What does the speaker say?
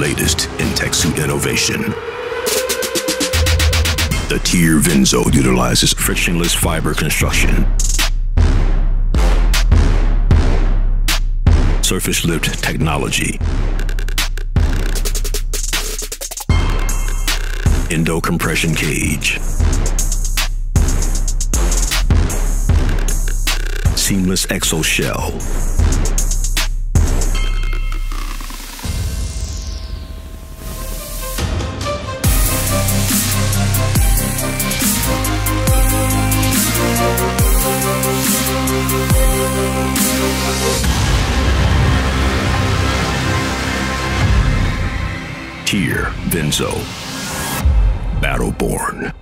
latest in tech suit innovation. The TYR Venzo utilizes frictionless fiber construction, surface lift technology, endo compression cage, seamless exo shell, TYR Venzo, Battleborn.